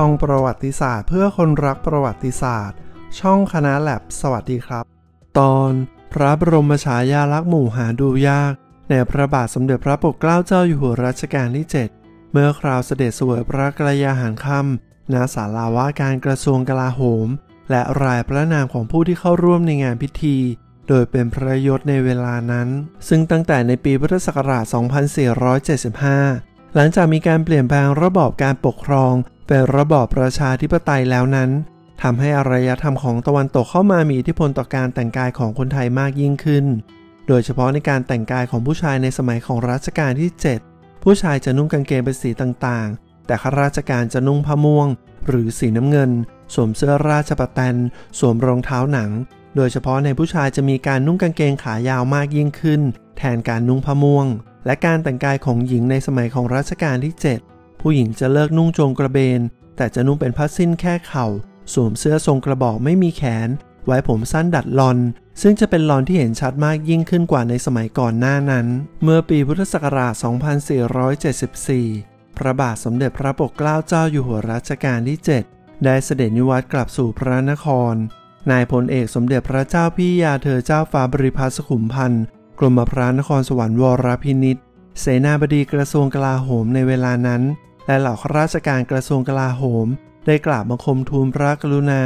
ช่องประวัติศาสตร์เพื่อคนรักประวัติศาสตร์ช่องคณะแลบสวัสดีครับตอนพระบรมฉายาลักษณ์หมู่หาดูยากในพระบาทสมเด็จพระปกเกล้าเจ้าอยู่หัวรัชกาลที่ 7เมื่อคราวเสด็จเสวยพระกรยาหารค่ำณศาลาว่าการกระทรวงกลาโหมและรายพระนามของผู้ที่เข้าร่วมในงานพิธีโดยเป็นพระยศในเวลานั้นซึ่งตั้งแต่ในปีพุทธศักราช 2475 หลังจากมีการเปลี่ยนแปลงระบอบการปกครองเป็นระบอบประชาธิปไตยแล้วนั้นทำให้อารยธรรมของตะวันตกเข้ามามีอิทธิพลต่อการแต่งกายของคนไทยมากยิ่งขึ้นโดยเฉพาะในการแต่งกายของผู้ชายในสมัยของรัชกาลที่ 7ผู้ชายจะนุ่งกางเกงเป็นสีต่างๆแต่ข้าราชการจะนุ่งผ้าม่วงหรือสีน้ำเงินสวมเสื้อราชประแตนสวมรองเท้าหนังโดยเฉพาะในผู้ชายจะมีการนุ่งกางเกงขายาวมากยิ่งขึ้นแทนการนุ่งผ้าม่วงและการแต่งกายของหญิงในสมัยของรัชกาลที่ 7ผู้หญิงจะเลิกนุ่งโจงกระเบนแต่จะนุ่งเป็นผ้าสิ้นแค่เข่าสวมเสื้อทรงกระบอกไม่มีแขนไว้ผมสั้นดัดลอนซึ่งจะเป็นลอนที่เห็นชัดมากยิ่งขึ้นกว่าในสมัยก่อนหน้านั้นเมื่อปีพุทธศักราช 2474พระบาทสมเด็จพระปกเกล้าเจ้าอยู่หัวรัชกาลที่ 7ได้เสด็จนิวัตกลับสู่พระนครนายพลเอกสมเด็จพระเจ้าพี่ยาเธอเจ้าฟ้าบริพัตรสุขุมพันธ์กรมพระนครสวรรค์วรพินิจเสนาบดีกระทรวงกลาโหมในเวลานั้นและเหล่าข้าราชการกระทรวงกลาโหมได้กราบบังคมทูลพระกรุณา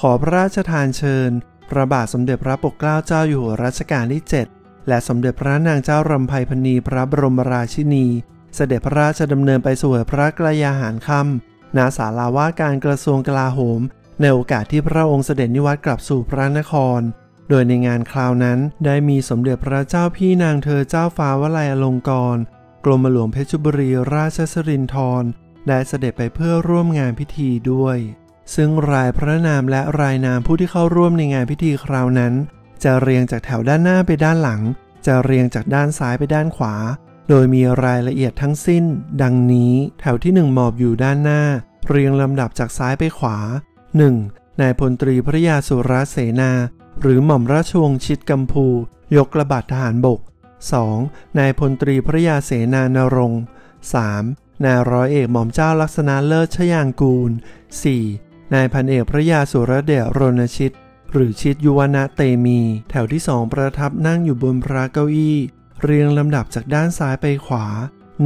ขอพระราชทานเชิญพระบาทสมเด็จพระปกเกล้าเจ้าอยู่หัวรัชกาลที่ 7และสมเด็จพระนางเจ้ารำไพพรรณีพระบรมราชินีเสด็จพระราชดำเนินไปสู่พระกรยาหารค่ำณศาลาว่าการกระทรวงกลาโหมในโอกาสที่พระองค์เสด็จนิวัตกลับสู่พระนครโดยในงานคราวนั้นได้มีสมเด็จพระเจ้าพี่นางเธอเจ้าฟ้าวลัยอลงกรณ์กรมหลวงเพชรบุรีราชสิรินธรได้เสด็จไปเพื่อร่วมงานพิธีด้วยซึ่งรายพระนามและรายนามผู้ที่เข้าร่วมในงานพิธีคราวนั้นจะเรียงจากแถวด้านหน้าไปด้านหลังจะเรียงจากด้านซ้ายไปด้านขวาโดยมีรายละเอียดทั้งสิ้นดังนี้แถวที่1หมอบอยู่ด้านหน้าเรียงลำดับจากซ้ายไปขวา 1. นายพลตรีพระยาสุรเสนาหรือหม่อมราชวงศ์ชิดกำภูยกระบาดทหารบก 2. นายพลตรีพระยาเสนานรงค์ 3. นายร้อยเอกหม่อมเจ้าลักษณะเลิศชยางกูล 4.นายพันเอกพระยาสุรเดชรณชิตหรือชิตยุวนะเตมีแถวที่2ประทับนั่งอยู่บนพระเก้าอี้เรียงลำดับจากด้านซ้ายไปขวา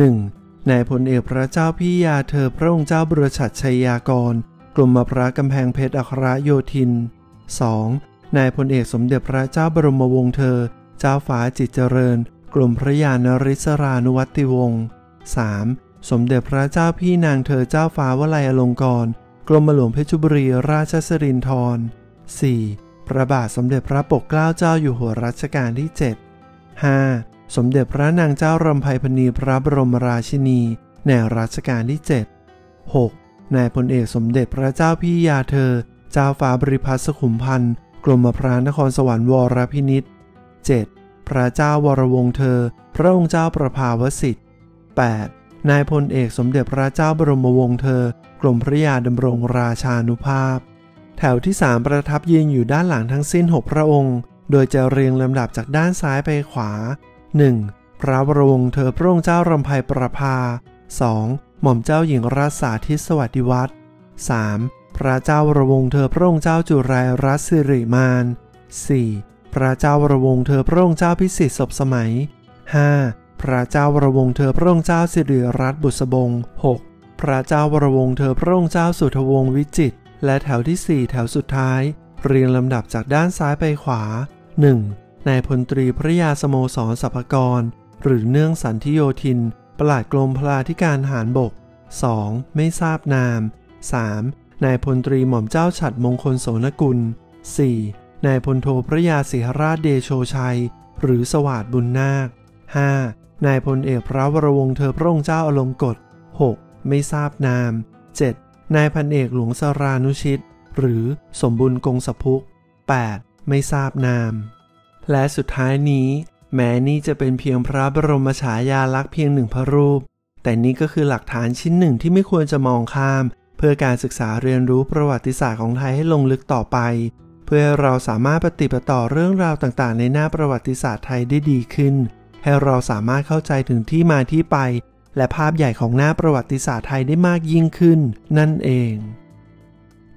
1. นายพลเอกพระเจ้าพี่ยาเธอพระองค์เจ้าบรมฉัตรชัยยากรกรมพระกำแพงเพชรอัครโยธิน 2. นายพลเอกสมเด็จพระเจ้าบรมวงศ์เธอเจ้าฟ้าจิตเจริญกรมพระยานริศรานุวัติวงศ์ 3. สมเด็จพระเจ้าพี่นางเธอเจ้าฟ้าวลัยอลงกรณ์กรมหลวงเพชรบุรีราชสิรินธร 4. พระบาทสมเด็จพระปกเกล้าเจ้าอยู่หัวรัชกาลที่ 7 5. สมเด็จพระนางเจ้ารำไพพรรณีพระบรมราชินีในรัชกาลที่ 7 6. นายพลเอกสมเด็จพระเจ้าพี่ยาเธอเจ้าฟ้าบริพัตรสุขุมพันธ์กรมพระนครสวรรค์วรพินิจ 7. พระเจ้าวรวงศ์เธอพระองค์เจ้าประภาวสิทธิ์ 8. นายพลเอกสมเด็จพระเจ้าบรมวงศ์เธอกรมพระยาดำรงราชานุภาพแถวที่3ประทับยืนอยู่ด้านหลังทั้งสิ้น6พระองค์โดยจะเรียงลำดับจากด้านซ้ายไปขวา 1. พระวรวงศ์เธอพระองค์เจ้ารำไพประภา 2. หม่อมเจ้าหญิงราชสาธิตสวัสดิวัฒน์ 3. พระเจ้าวรวงศ์เธอพระองค์เจ้าจุฬารัตน์สิริมาน 4. พระเจ้าวรวงศ์เธอพระองค์เจ้าพิสิทธิ์ศพสมัย 5. พระเจ้าวรวงศ์เธอพระองค์เจ้าสิริรัตน์บุษบง 6.พระเจ้าวรวงศ์เธอพระองค์เจ้าสุทวงศ์วิจิตรและแถวที่4แถวสุดท้ายเรียงลำดับจากด้านซ้ายไปขวา 1. นายพลตรีพระยาสโมสรสรรพากรหรือเนื่องสันทิโยธินปลัดกรมพลาธิการทหารบก 2. ไม่ทราบนาม 3. นายพลตรีหม่อมเจ้าฉัตรมงคลโสนกุล 4. นายพลโทพระยาสิหราชเดโชชัยหรือสวัสดิ์บุญนาค 5. นายพลเอกพระวรวงศ์เธอพระองค์เจ้าอลงกฎ 6.ไม่ทราบนาม 7. นายพันเอกหลวงสรานุชิตหรือสมบุญกงสพุก 8. ไม่ทราบนามและสุดท้ายนี้แม้นี่จะเป็นเพียงพระบรมฉายาลักษณ์เพียง1พระรูปแต่นี่ก็คือหลักฐานชิ้นหนึ่งที่ไม่ควรจะมองข้ามเพื่อการศึกษาเรียนรู้ประวัติศาสตร์ของไทยให้ลงลึกต่อไปเพื่อเราสามารถปฏิบัติต่อเรื่องราวต่างๆในหน้าประวัติศาสตร์ไทยได้ดีขึ้นให้เราสามารถเข้าใจถึงที่มาที่ไป และภาพใหญ่ของหน้าประวัติศาสตร์ไทยได้มากยิ่งขึ้นนั่นเอง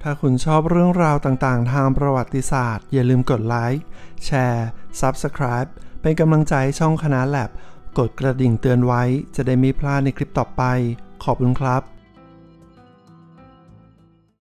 ถ้าคุณชอบเรื่องราวต่างๆทางประวัติศาสตร์อย่าลืมกดไลค์แชร์ Subscribe เป็นกำลังใจให้ช่องคณะแลบกดกระดิ่งเตือนไว้จะได้ไม่พลาดในคลิปต่อไปขอบคุณครับ